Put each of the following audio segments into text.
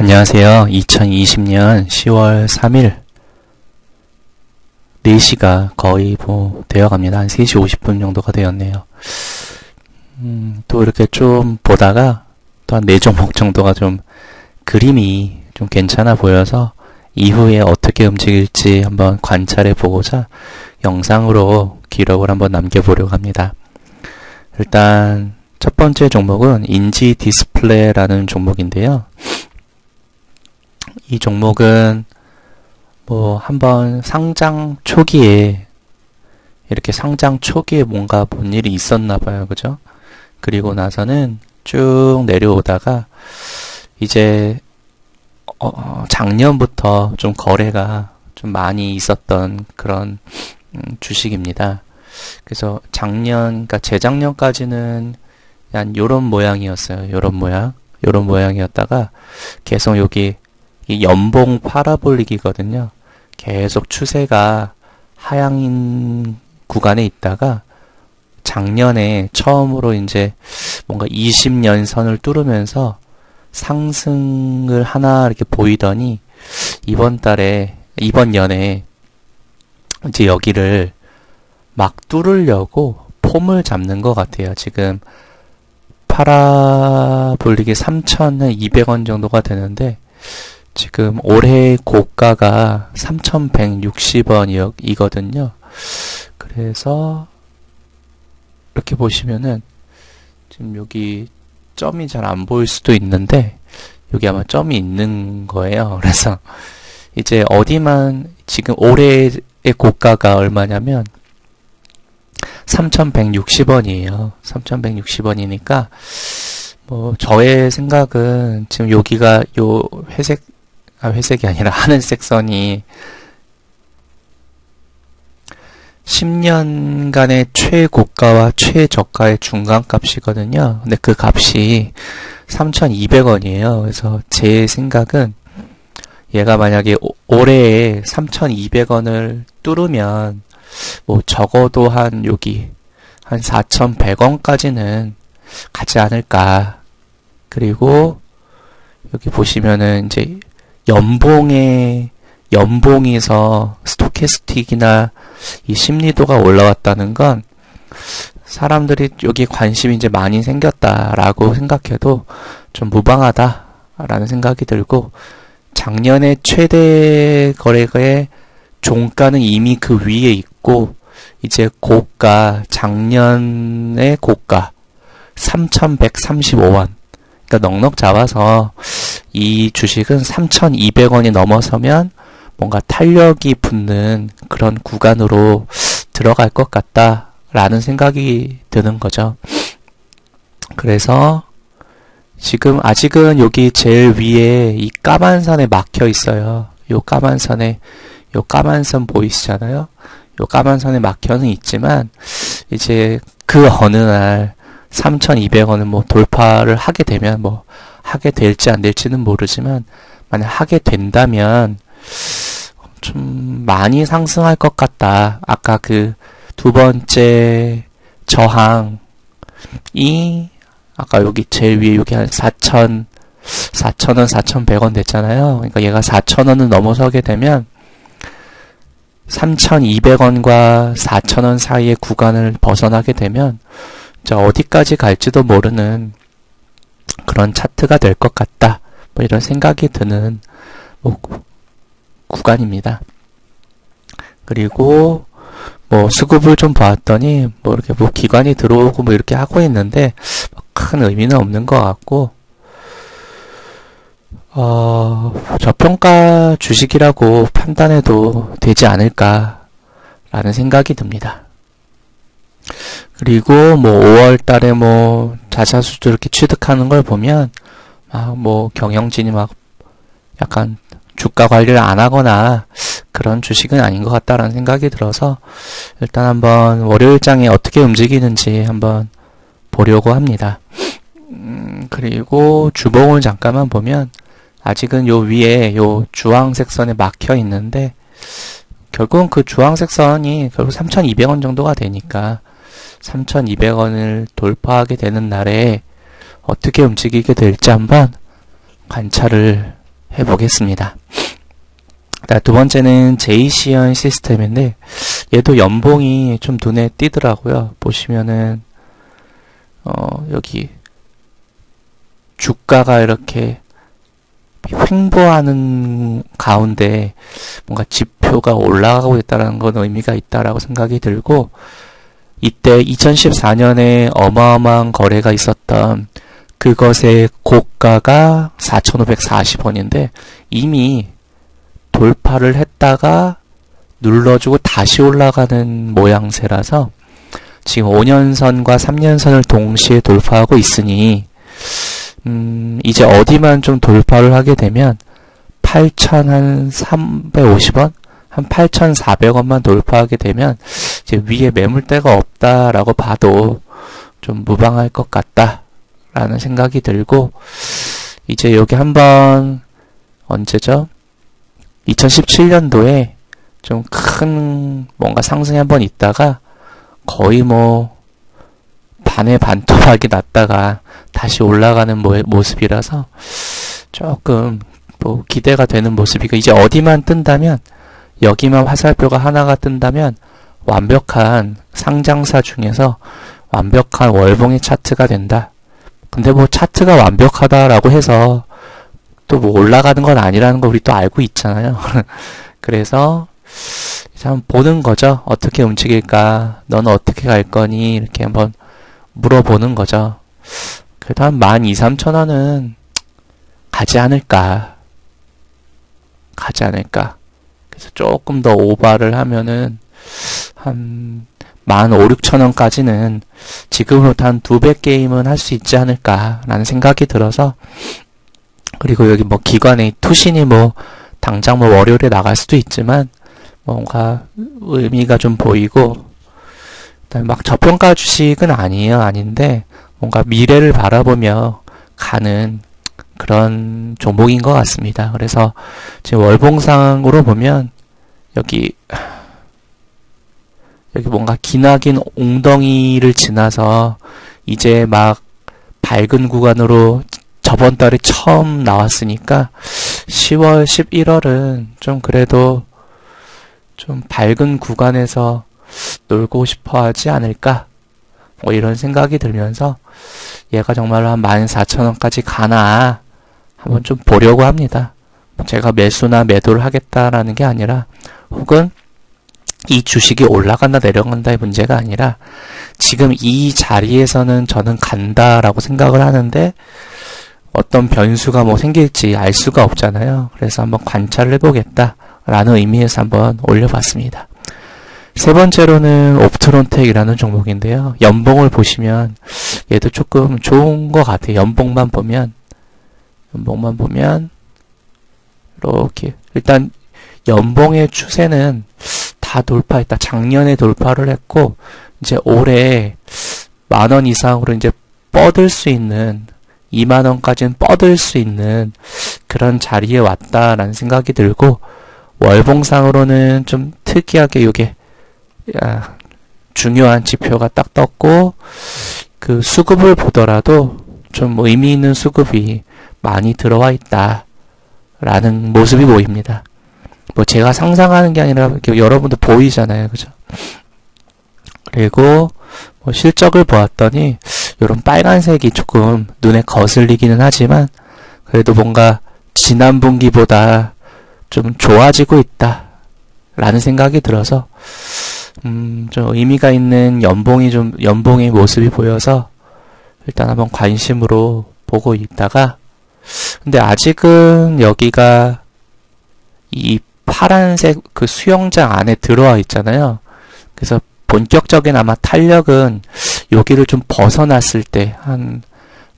안녕하세요. 2020년 10월 3일 4시가 거의 뭐 되어갑니다. 한 3시 50분 정도가 되었네요. 또 이렇게 좀 보다가 또 한 4종목 정도가 좀 그림이 좀 괜찮아 보여서 이후에 어떻게 움직일지 한번 관찰해 보고자 영상으로 기록을 한번 남겨보려고 합니다. 일단 첫 번째 종목은 인지 디스플레이라는 종목인데요. 이 종목은 뭐 한번 상장 초기에 이렇게 상장 초기에 뭔가 본 일이 있었나 봐요. 그죠? 그리고 나서는 쭉 내려오다가 이제 작년부터 좀 거래가 좀 많이 있었던 그런 주식입니다. 그래서 그러니까 재작년까지는 한 요런 모양이었어요. 요런 모양이었다가 계속 여기 이 연봉 파라볼릭이거든요. 계속 추세가 하향인 구간에 있다가 작년에 처음으로 이제 뭔가 20년 선을 뚫으면서 상승을 하나 이렇게 보이더니 이번 연에 이제 여기를 막 뚫으려고 폼을 잡는 것 같아요. 지금 파라볼릭이 3,200원 정도가 되는데 지금 올해 고가가 3,160원이거든요. 그래서 이렇게 보시면은 지금 여기 점이 잘 안 보일 수도 있는데 여기 아마 점이 있는 거예요. 그래서 이제 어디만 지금 올해의 고가가 얼마냐면 3,160원이에요. 3,160원이니까 뭐 저의 생각은 지금 여기가 요 회색이 아니라 하늘색 선이 10년간의 최고가와 최저가의 중간값이거든요. 근데 그 값이 3,200원이에요. 그래서 제 생각은 얘가 만약에 올해에 3,200원을 뚫으면 뭐 적어도 한 여기 한 4,100원까지는 가지 않을까. 그리고 여기 보시면은 이제 연봉에서 스토캐스틱이나 이 심리도가 올라왔다는 건 사람들이 여기 관심이 이제 많이 생겼다라고 생각해도 좀 무방하다라는 생각이 들고, 작년에 최대 거래가의 종가는 이미 그 위에 있고 이제 고가, 작년의 고가 3,135원, 그러니까 넉넉 잡아서 이 주식은 3,200원이 넘어서면 뭔가 탄력이 붙는 그런 구간으로 들어갈 것 같다라는 생각이 드는 거죠. 그래서 지금 아직은 여기 제일 위에 이 까만 선에 막혀 있어요. 요 까만 선 보이시잖아요. 요 까만 선에 막혀는 있지만 이제 그 어느 날 3,200원을 뭐 돌파를 하게 되면, 뭐 하게 될지 안 될지는 모르지만 만약 하게 된다면 좀 많이 상승할 것 같다. 아까 그 두 번째 저항이 아까 여기 제일 위에 여기 한 4,000원, 4,100원 됐잖아요. 그러니까 얘가 4,000원을 넘어서게 되면 3,200원과 4,000원 사이의 구간을 벗어나게 되면 어디까지 갈지도 모르는 그런 차트가 될 것 같다. 뭐 이런 생각이 드는 구간입니다. 그리고 뭐 수급을 좀 봤더니 뭐 이렇게 뭐 기관이 들어오고 뭐 이렇게 하고 있는데 큰 의미는 없는 것 같고, 저평가 주식이라고 판단해도 되지 않을까라는 생각이 듭니다. 그리고 뭐 5월 달에 뭐 자사수주 이렇게 취득하는 걸 보면 뭐 경영진이 막 약간 주가 관리를 안 하거나 그런 주식은 아닌 것 같다라는 생각이 들어서 일단 한번 월요일장에 어떻게 움직이는지 한번 보려고 합니다. 그리고 주봉을 잠깐만 보면 아직은 요 위에 요 주황색 선에 막혀 있는데 결국은 그 주황색 선이 결국 3,200원 정도가 되니까 3,200원을 돌파하게 되는 날에 어떻게 움직이게 될지 한번 관찰을 해보겠습니다. 두 번째는 제이시언 시스템인데 얘도 연봉이 좀 눈에 띄더라고요. 보시면은 여기 주가가 이렇게 횡보하는 가운데 뭔가 지표가 올라가고 있다는 건 의미가 있다라고 생각이 들고, 이때 2014년에 어마어마한 거래가 있었던 그것의 고가가 4,540원인데 이미 돌파를 했다가 눌러주고 다시 올라가는 모양새라서 지금 5년선과 3년선을 동시에 돌파하고 있으니 이제 어디만 좀 돌파를 하게 되면 8,350원? 한 8,400원만 돌파하게 되면 이제 위에 매물대가 없다라고 봐도 좀 무방할 것 같다라는 생각이 들고, 이제 여기 한번 언제죠? 2017년도에 좀 큰 뭔가 상승이 한번 있다가 거의 뭐 반에 반토막이 났다가 다시 올라가는 모습이라서 조금 뭐 기대가 되는 모습이고, 이제 어디만 뜬다면, 여기만 화살표가 하나가 뜬다면 완벽한 상장사 중에서 완벽한 월봉의 차트가 된다. 근데 뭐 차트가 완벽하다라고 해서 또 뭐 올라가는 건 아니라는 거 우리 또 알고 있잖아요. 그래서 이제 한번 보는 거죠. 어떻게 움직일까? 너는 어떻게 갈 거니? 이렇게 한번 물어보는 거죠. 그래도 한 12,000~13,000원은 가지 않을까. 그래서 조금 더 오바를 하면은 한 15,000~16,000원까지는 지금으로부터 한 2배 게임은 할 수 있지 않을까라는 생각이 들어서, 그리고 여기 뭐 기관의 투신이 뭐 당장 뭐 월요일에 나갈 수도 있지만 뭔가 의미가 좀 보이고, 그다음에 막 저평가 주식은 아닌데 뭔가 미래를 바라보며 가는 그런 종목인 것 같습니다. 그래서 지금 월봉상으로 보면 여기 뭔가 기나긴 웅덩이를 지나서 이제 막 밝은 구간으로 저번 달에 처음 나왔으니까 10월, 11월은 좀 그래도 좀 밝은 구간에서 놀고 싶어 하지 않을까? 뭐 이런 생각이 들면서 얘가 정말로 한 14,000원까지 가나 한번 좀 보려고 합니다. 제가 매수나 매도를 하겠다라는 게 아니라, 혹은 이 주식이 올라간다 내려간다의 문제가 아니라 지금 이 자리에서는 저는 간다라고 생각을 하는데 어떤 변수가 뭐 생길지 알 수가 없잖아요. 그래서 한번 관찰을 해보겠다라는 의미에서 한번 올려봤습니다. 세 번째로는 옵트론텍이라는 종목인데요. 연봉을 보시면 얘도 조금 좋은 것 같아요. 연봉만 보면 이렇게 일단 연봉의 추세는 다 돌파했다. 작년에 돌파를 했고 이제 올해 10,000원 이상으로 이제 뻗을 수 있는, 20,000원까지는 뻗을 수 있는 그런 자리에 왔다라는 생각이 들고, 월봉상으로는 좀 특이하게 요게 중요한 지표가 딱 떴고, 그 수급을 보더라도 좀 의미 있는 수급이 많이 들어와 있다 라는 모습이 보입니다. 뭐 제가 상상하는 게 아니라 여러분도 보이잖아요, 그죠? 그리고 뭐 실적을 보았더니 이런 빨간색이 조금 눈에 거슬리기는 하지만 그래도 뭔가 지난 분기보다 좀 좋아지고 있다 라는 생각이 들어서 좀 의미가 있는 연봉의 모습이 보여서 일단 한번 관심으로 보고 있다가, 근데 아직은 여기가 이 파란색 그 수영장 안에 들어와 있잖아요. 그래서 본격적인 아마 탄력은 여기를 좀 벗어났을 때, 한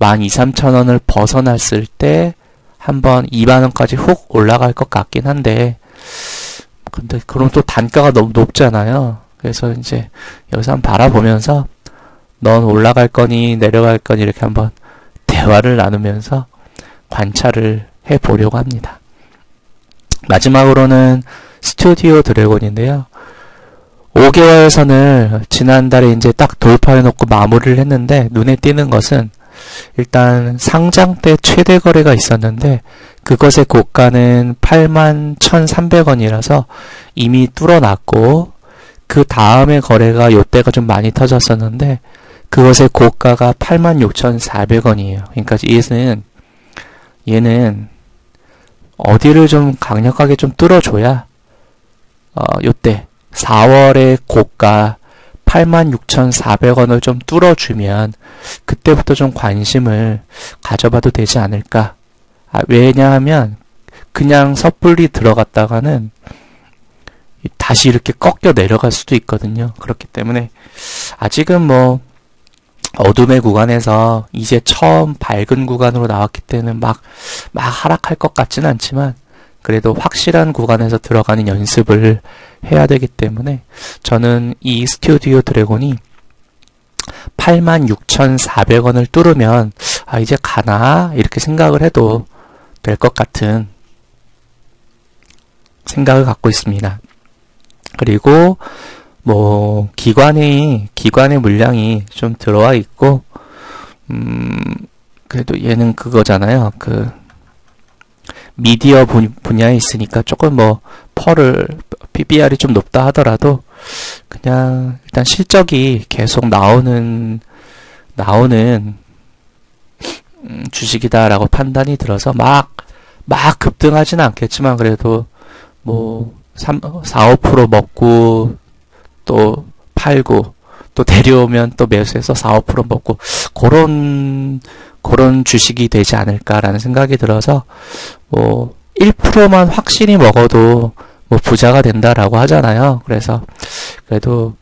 12,000~13,000원을 벗어났을 때 한번 20,000원까지 훅 올라갈 것 같긴 한데, 근데 그럼 또 단가가 너무 높잖아요. 그래서 이제 여기서 한번 바라보면서 넌 올라갈 거니 내려갈 거니 이렇게 한번 대화를 나누면서 관찰을 해보려고 합니다. 마지막으로는 스튜디오 드래곤인데요. 5개월 선을 지난달에 이제 딱 돌파해놓고 마무리를 했는데, 눈에 띄는 것은 일단 상장 때 최대 거래가 있었는데 그것의 고가는 81,300원이라서 이미 뚫어놨고, 그 다음에 거래가 요때가 좀 많이 터졌었는데 그것의 고가가 86,400원이에요. 그러니까 얘는 어디를 좀 강력하게 좀 뚫어줘야 요때 4월의 고가 86,400원을 좀 뚫어주면 그때부터 좀 관심을 가져봐도 되지 않을까. 왜냐하면 그냥 섣불리 들어갔다가는 다시 이렇게 꺾여 내려갈 수도 있거든요. 그렇기 때문에 아직은 뭐 어둠의 구간에서 이제 처음 밝은 구간으로 나왔기 때문에 막 하락할 것 같지는 않지만 그래도 확실한 구간에서 들어가는 연습을 해야 되기 때문에 저는 이 스튜디오 드래곤이 86,400원을 뚫으면 아 이제 가나 이렇게 생각을 해도 될 것 같은 생각을 갖고 있습니다. 그리고 뭐 기관의 물량이 좀 들어와 있고 그래도 얘는 그거잖아요. 그 미디어 분야에 있으니까 조금 뭐 PBR이 좀 높다 하더라도 그냥 일단 실적이 계속 나오는 주식이다라고 판단이 들어서 막 급등하진 않겠지만 그래도 뭐 4~5% 먹고 또 팔고 또 내려오면 또 매수해서 4~5% 먹고 그런 주식이 되지 않을까라는 생각이 들어서 뭐 1%만 확실히 먹어도 뭐 부자가 된다라고 하잖아요. 그래서 그래도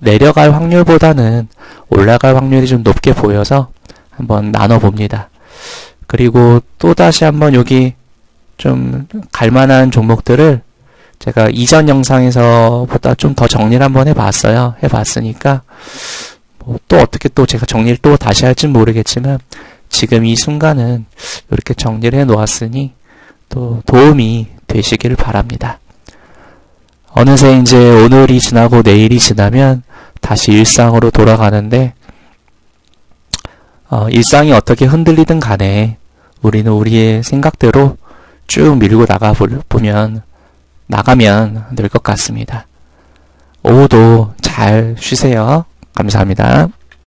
내려갈 확률보다는 올라갈 확률이 좀 높게 보여서 한번 나눠봅니다. 그리고 또 다시 한번 여기 좀 갈만한 종목들을 제가 이전 영상에서 보다 좀 더 정리를 한번 해봤으니까 뭐 또 어떻게 또 제가 정리를 또 다시 할진 모르겠지만 지금 이 순간은 이렇게 정리를 해 놓았으니 또 도움이 되시기를 바랍니다. 어느새 이제 오늘이 지나고 내일이 지나면 다시 일상으로 돌아가는데 일상이 어떻게 흔들리든 간에 우리는 우리의 생각대로 쭉 밀고 나가면 될 것 같습니다. 오후도 잘 쉬세요. 감사합니다.